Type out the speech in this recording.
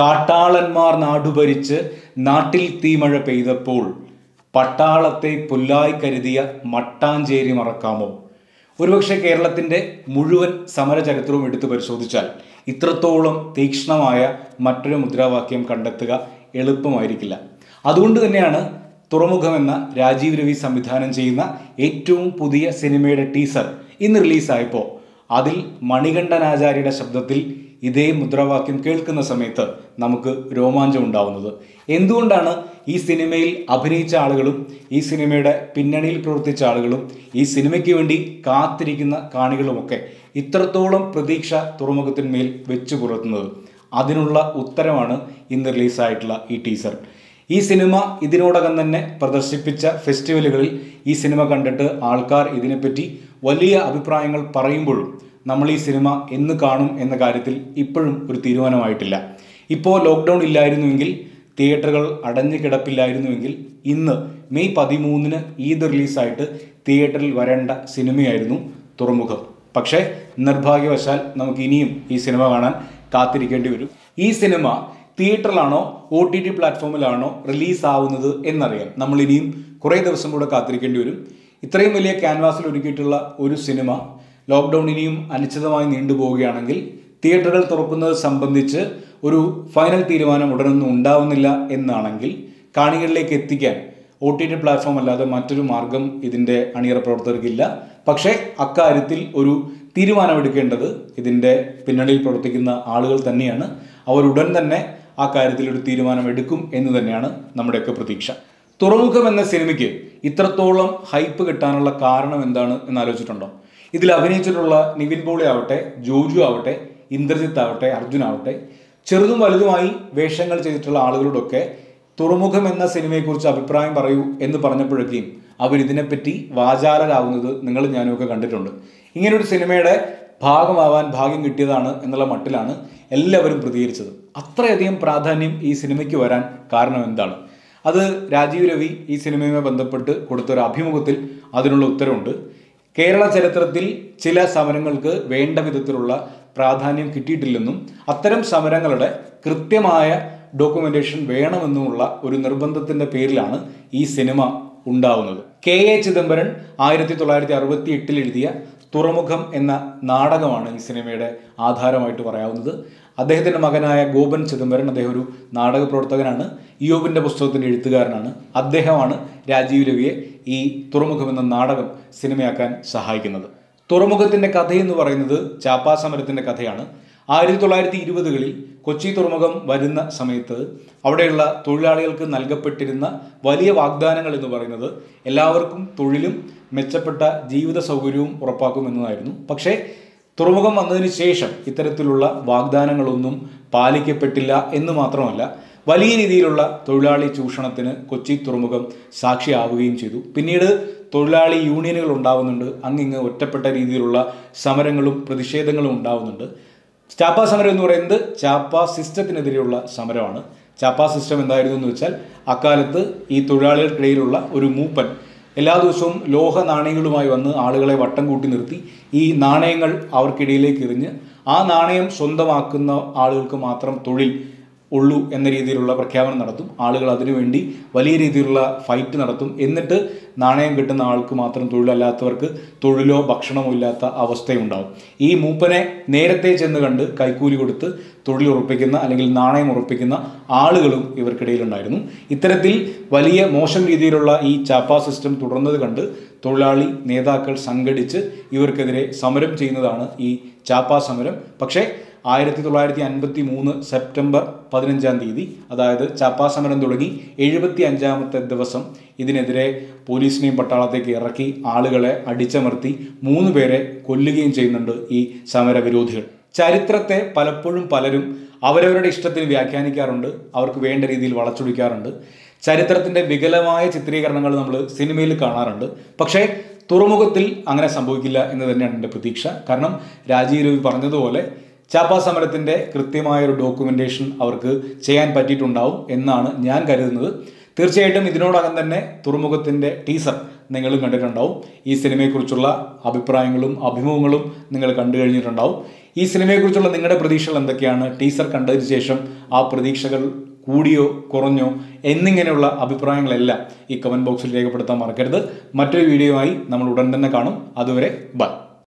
കാട്ടാളന്മാർ നാടുഭരിച്ച് നാട്ടിൽ തീമഴ പെയ്തപ്പോൾ പട്ടാളത്തെ പുല്ലായി കരുതിയ മട്ടാഞ്ചേരി മറക്കാമോ? ഒരുപക്ഷെ കേരളത്തിൻ്റെ മുഴുവൻ സമരചരിത്രവും എടുത്തു പരിശോധിച്ചാൽ ഇത്രത്തോളം തീക്ഷ്ണമായ മറ്റൊരു മുദ്രാവാക്യം കണ്ടെത്തുക എളുപ്പമായിരിക്കില്ല. അതുകൊണ്ട് തന്നെയാണ് തുറമുഖം എന്ന രാജീവ് രവി സംവിധാനം ചെയ്യുന്ന ഏറ്റവും പുതിയ സിനിമയുടെ ടീസർ ഇന്ന് റിലീസായപ്പോൾ അതിൽ മണികണ്ഠനാചാര്യയുടെ ശബ്ദത്തിൽ ഇതേ മുദ്രാവാക്യം കേൾക്കുന്ന സമയത്ത് നമുക്ക് രോമാഞ്ചം ഉണ്ടാവുന്നത് എന്തുകൊണ്ടാണ്? ഈ സിനിമയിൽ അഭിനയിച്ച ആളുകളും ഈ സിനിമയുടെ പിന്നണിയിൽ പ്രവർത്തിച്ച ആളുകളും ഈ സിനിമയ്ക്ക് വേണ്ടി കാത്തിരിക്കുന്ന കാണികളുമൊക്കെ ഇത്രത്തോളം പ്രതീക്ഷ തുറമുഖത്തിന്മേൽ വെച്ചു പുലർത്തുന്നത്? അതിനുള്ള ഉത്തരമാണ് ഇന്ന് റിലീസായിട്ടുള്ള ഈ ടീസർ. ഈ സിനിമ ഇതിനോടകം തന്നെ പ്രദർശിപ്പിച്ച ഫെസ്റ്റിവലുകളിൽ ഈ സിനിമ കണ്ടിട്ട് ആൾക്കാർ ഇതിനെപ്പറ്റി വലിയ അഭിപ്രായങ്ങൾ പറയുമ്പോഴും നമ്മൾ ഈ സിനിമ എന്ന് കാണും എന്ന കാര്യത്തിൽ ഇപ്പോഴും ഒരു തീരുമാനമായിട്ടില്ല. ഇപ്പോൾ ലോക്ക്ഡൗൺ ഇല്ലായിരുന്നുവെങ്കിൽ, തിയേറ്ററുകൾ അടഞ്ഞു കിടപ്പില്ലായിരുന്നുവെങ്കിൽ ഇന്ന് മെയ് 13-ന് ഈദ് റിലീസായിട്ട് തിയേറ്ററിൽ വരേണ്ട സിനിമയായിരുന്നു തുറമുഖം. പക്ഷേ നിർഭാഗ്യവശാൽ നമുക്ക് ഇനിയും ഈ സിനിമ കാണാൻ കാത്തിരിക്കേണ്ടി വരും. ഈ സിനിമ തിയേറ്ററിലാണോ OTT പ്ലാറ്റ്ഫോമിലാണോ റിലീസാവുന്നത് എന്നറിയാൻ നമ്മൾ ഇനിയും കുറേ ദിവസം കൂടെ കാത്തിരിക്കേണ്ടി വരും. ഇത്രയും വലിയ ക്യാൻവാസിൽ ഒരുക്കിയിട്ടുള്ള ഒരു സിനിമ ലോക്ക്ഡൗൺ ഇനിയും അനിശ്ചിതമായി നീണ്ടുപോവുകയാണെങ്കിൽ തിയേറ്ററുകൾ തുറക്കുന്നത് സംബന്ധിച്ച് ഒരു ഫൈനൽ തീരുമാനം ഉടനൊന്നും ഉണ്ടാവുന്നില്ല എന്നാണെങ്കിൽ കാണികളിലേക്ക് എത്തിക്കാൻ OTT പ്ലാറ്റ്ഫോം അല്ലാതെ മറ്റൊരു മാർഗം ഇതിൻ്റെ അണിയറ പ്രവർത്തകർക്കില്ല. പക്ഷേ അക്കാര്യത്തിൽ ഒരു തീരുമാനമെടുക്കേണ്ടത് ഇതിൻ്റെ പിന്നണിയിൽ പ്രവർത്തിക്കുന്ന ആളുകൾ തന്നെയാണ്. അവരുടൻ തന്നെ ആ കാര്യത്തിൽ ഒരു തീരുമാനമെടുക്കും എന്ന് തന്നെയാണ് നമ്മുടെയൊക്കെ പ്രതീക്ഷ. തുറമുഖം എന്ന സിനിമയ്ക്ക് ഇത്രത്തോളം ഹൈപ്പ് കിട്ടാനുള്ള കാരണം എന്താണ് എന്നാലോചിച്ചിട്ടുണ്ടോ? ഇതിൽ അഭിനയിച്ചിട്ടുള്ള നിവിൻ പോളി ആവട്ടെ, ജോജു ആവട്ടെ, ഇന്ദ്രജിത്ത് ആവട്ടെ, അർജുൻ ആവട്ടെ, ചെറുതും വലുതുമായി വേഷങ്ങൾ ചെയ്തിട്ടുള്ള ആളുകളോടൊക്കെ തുറമുഖം എന്ന സിനിമയെക്കുറിച്ച് അഭിപ്രായം പറയൂ എന്ന് പറഞ്ഞപ്പോഴേക്കും അവരിതിനെപ്പറ്റി വാചാലരാകുന്നത് നിങ്ങൾ ഞാനുമൊക്കെ കണ്ടിട്ടുണ്ട്. ഇങ്ങനൊരു സിനിമയുടെ ഭാഗമാവാൻ ഭാഗ്യം കിട്ടിയതാണ് എന്നുള്ള മട്ടിലാണ് എല്ലാവരും പ്രതികരിച്ചത്. അത്രയധികം പ്രാധാന്യം ഈ സിനിമയ്ക്ക് വരാൻ കാരണം എന്താണ്? അത് രാജീവ് രവി ഈ സിനിമയുമായി ബന്ധപ്പെട്ട് കൊടുത്തൊരു അഭിമുഖത്തിൽ അതിനുള്ള ഉത്തരവുണ്ട്. കേരള ചരിത്രത്തിൽ ചില സമരങ്ങൾക്ക് വേണ്ട വിധത്തിലുള്ള പ്രാധാന്യം കിട്ടിയിട്ടില്ലെന്നും അത്തരം സമരങ്ങളുടെ കൃത്യമായ ഡോക്യുമെന്റേഷൻ വേണമെന്നുമുള്ള ഒരു നിർബന്ധത്തിൻ്റെ പേരിലാണ് ഈ സിനിമ ഉണ്ടാവുന്നത്. K. A. ചിദംബരൻ 1968 എഴുതിയ തുറമുഖം എന്ന നാടകമാണ് ഈ സിനിമയുടെ ആധാരമായിട്ട് പറയാവുന്നത്. അദ്ദേഹത്തിൻ്റെ മകനായ ഗോപൻ ചിദംബരൻ, അദ്ദേഹം ഒരു നാടക പ്രവർത്തകനാണ്, ഇയോബിൻ്റെ പുസ്തകത്തിൻ്റെ എഴുത്തുകാരനാണ്. അദ്ദേഹമാണ് രാജീവ് രവിയെ ഈ തുറമുഖം എന്ന നാടകം സിനിമയാക്കാൻ സഹായിക്കുന്നത്. തുറമുഖത്തിൻ്റെ കഥയെന്ന് പറയുന്നത് ചാപ്പാ സമരത്തിൻ്റെ കഥയാണ്. 1920-കളിൽ കൊച്ചി തുറമുഖം വരുന്ന സമയത്ത് അവിടെയുള്ള തൊഴിലാളികൾക്ക് നൽകപ്പെട്ടിരുന്ന വലിയ വാഗ്ദാനങ്ങൾ എന്ന് പറയുന്നത് എല്ലാവർക്കും തൊഴിലും മെച്ചപ്പെട്ട ജീവിത സൗകര്യവും ഉറപ്പാക്കുമെന്നതായിരുന്നു. പക്ഷേ തുറമുഖം വന്നതിന് ശേഷം ഇത്തരത്തിലുള്ള വാഗ്ദാനങ്ങളൊന്നും പാലിക്കപ്പെട്ടില്ല എന്ന് മാത്രമല്ല, വലിയ രീതിയിലുള്ള തൊഴിലാളി ചൂഷണത്തിന് കൊച്ചി തുറമുഖം സാക്ഷിയാവുകയും ചെയ്തു. പിന്നീട് തൊഴിലാളി യൂണിയനുകൾ ഉണ്ടാവുന്നുണ്ട്, അങ്ങിങ്ങ് ഒറ്റപ്പെട്ട രീതിയിലുള്ള സമരങ്ങളും പ്രതിഷേധങ്ങളും ഉണ്ടാവുന്നുണ്ട്. ചാപ്പാ സമരം എന്ന് പറയുന്നത് ചാപ്പാ സിസ്റ്റത്തിനെതിരെയുള്ള സമരമാണ്. ചാപ്പാ സിസ്റ്റം എന്തായിരുന്നു എന്ന് വെച്ചാൽ, അക്കാലത്ത് ഈ തൊഴിലാളികൾക്കിടയിലുള്ള ഒരു മൂപ്പൻ എല്ലാ ദിവസവും ലോഹ നാണയങ്ങളുമായി വന്ന് ആളുകളെ വട്ടം കൂട്ടി നിർത്തി ഈ നാണയങ്ങൾ അവർക്കിടയിലേക്ക് എറിഞ്ഞ് ആ നാണയം സ്വന്തമാക്കുന്ന ആളുകൾക്ക് മാത്രം തൊഴിൽ ഉള്ളൂ എന്ന രീതിയിലുള്ള പ്രഖ്യാപനം നടത്തും. ആളുകൾ അതിനുവേണ്ടി വലിയ രീതിയിലുള്ള ഫൈറ്റ് നടത്തും. എന്നിട്ട് നാണയം കിട്ടുന്ന ആൾക്ക് മാത്രം, തൊഴിലല്ലാത്തവർക്ക് തൊഴിലോ ഭക്ഷണമോ ഇല്ലാത്ത അവസ്ഥയുണ്ടാകും. ഈ മൂപ്പനെ നേരത്തെ ചെന്ന് കണ്ട് കൈക്കൂലി കൊടുത്ത് തൊഴിലുറപ്പിക്കുന്ന അല്ലെങ്കിൽ നാണയം ഉറപ്പിക്കുന്ന ആളുകളും ഇവർക്കിടയിലുണ്ടായിരുന്നു. ഇത്തരത്തിൽ വലിയ മോശം രീതിയിലുള്ള ഈ ചാപ്പാ സിസ്റ്റം തുടർന്നത് കണ്ട് തൊഴിലാളി നേതാക്കൾ സംഘടിച്ച് ഇവർക്കെതിരെ സമരം ചെയ്യുന്നതാണ് ഈ ചാപ്പാ സമരം. പക്ഷേ 1953 സെപ്റ്റംബർ 15-ാം തീയതി, അതായത് ചാപ്പാ സമരം തുടങ്ങി 75-ാമത്തെ ദിവസം ഇതിനെതിരെ പോലീസിനെയും പട്ടാളത്തേക്ക് ഇറക്കി ആളുകളെ അടിച്ചമർത്തി 3 പേരെ കൊല്ലുകയും ചെയ്യുന്നുണ്ട് ഈ സമരവിരോധികൾ. ചരിത്രത്തെ പലപ്പോഴും പലരും അവരവരുടെ ഇഷ്ടത്തിന് വ്യാഖ്യാനിക്കാറുണ്ട്, അവർക്ക് വേണ്ട രീതിയിൽ വളച്ചൊടിക്കാറുണ്ട്. ചരിത്രത്തിൻ്റെ വികലമായ ചിത്രീകരണങ്ങൾ നമ്മൾ സിനിമയിൽ കാണാറുണ്ട്. പക്ഷേ തുറമുഖത്തിൽ അങ്ങനെ സംഭവിക്കില്ല എന്ന് തന്നെയാണ് എൻ്റെ പ്രതീക്ഷ. കാരണം രാജീവ് രവി പറഞ്ഞതുപോലെ ചാപ്പാ സമരത്തിൻ്റെ കൃത്യമായൊരു ഡോക്യുമെൻറ്റേഷൻ അവർക്ക് ചെയ്യാൻ പറ്റിയിട്ടുണ്ടാവും എന്നാണ് ഞാൻ കരുതുന്നത്. തീർച്ചയായിട്ടും ഇതിനോടകം തന്നെ തുറമുഖത്തിൻ്റെ ടീസർ നിങ്ങൾ കണ്ടിട്ടുണ്ടാവും. ഈ സിനിമയെക്കുറിച്ചുള്ള അഭിപ്രായങ്ങളും അഭിമുഖങ്ങളും നിങ്ങൾ കണ്ടു കഴിഞ്ഞിട്ടുണ്ടാവും. ഈ സിനിമയെക്കുറിച്ചുള്ള നിങ്ങളുടെ പ്രതീക്ഷകൾ എന്തൊക്കെയാണ്? ടീസർ കണ്ടതിന് ശേഷം ആ പ്രതീക്ഷകൾ കൂടിയോ കുറഞ്ഞോ എന്നിങ്ങനെയുള്ള അഭിപ്രായങ്ങളെല്ലാം ഈ കമൻറ്റ് ബോക്സിൽ രേഖപ്പെടുത്താൻ മറക്കരുത്. മറ്റൊരു വീഡിയോയുമായി നമ്മൾ ഉടൻ തന്നെ കാണും. അതുവരെ ബൈ.